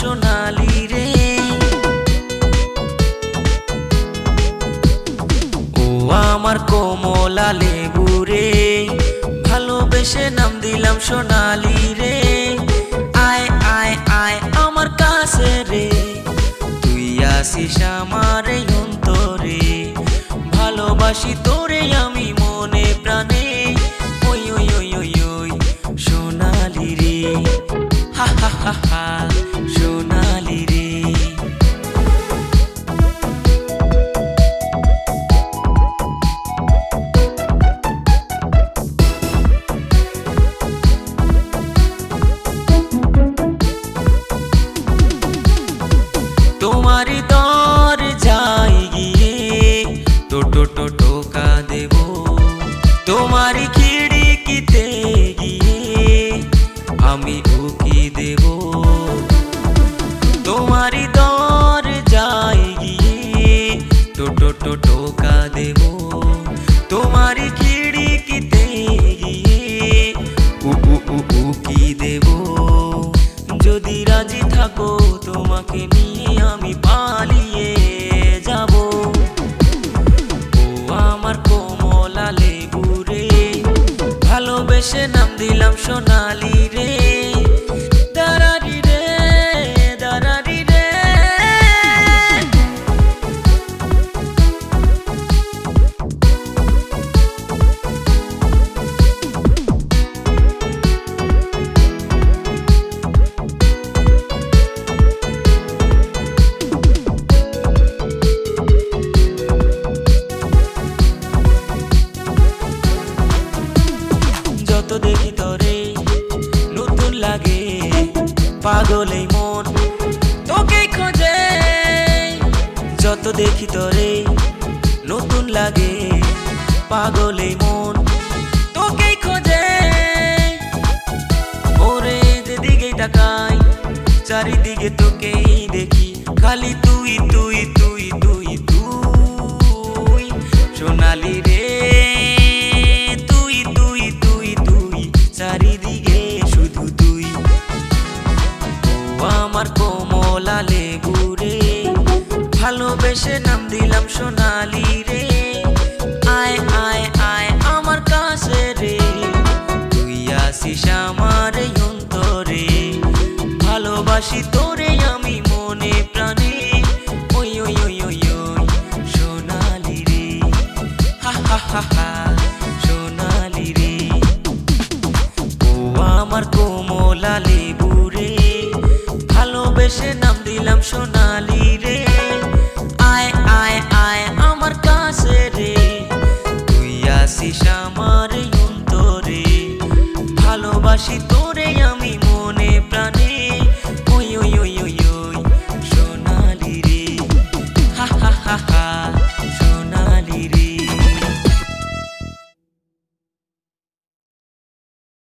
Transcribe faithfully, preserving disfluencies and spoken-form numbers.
सोनाली रे ओ आमार कोमला लेबू रे ভালোবেসে নাম দিলাম সোনালি রে आय आय आय आमार कासे रे তুই আসিস আমার অন্তরে ভালোবাসি তোরে আমি মনে প্রাণে ওই ওই ওই ওই ওই সোনালি রে ha ha ha ha Shonali re तुम्हारी दौर जाएगी तो टो टो टोका देवो तुम्हारी खिड़की ते आमी उकी देवो तुम्हारी दौर जाएगी तो टो टो टोका देवो तुम्हारी खिड़की तेगी उ उ उ उकी देवो जदि राजी थाको तुम्हें निये आमी पालिए जाबो ओ आमार कोमला लेबू रे ভালোবেসে नाम दिलाम सोनाली रे देखी तोरे नतून लागे पागल मन तोके खोजे जत देखी तोरे नतून लागे पागल मन तोके खोजे ओरे जेदिके ताकाई चारिदिके तोकेई देखी खाली तुई तुई तुई तुई तुई सोनाली रे চারিদিকে শুধু তুই ও আমার কোমলা লেবু রে ভালোবেসে নাম দিলাম সোনালি রে আয় আয় আয় আমার কাছে রে তুই আসিস আমার অন্তরে ভালোবাসি তোরে আমি মনে প্রাণে ওই ওই ওই ওই ওই সোনালি রে হা হা হা হা आमार कोमला लेबू रे भालोबेशे नाम दिलाम सोनाली रे आय आय आय आमार कासे रे तुई आसिस आमार अंतरे भालोबासी तो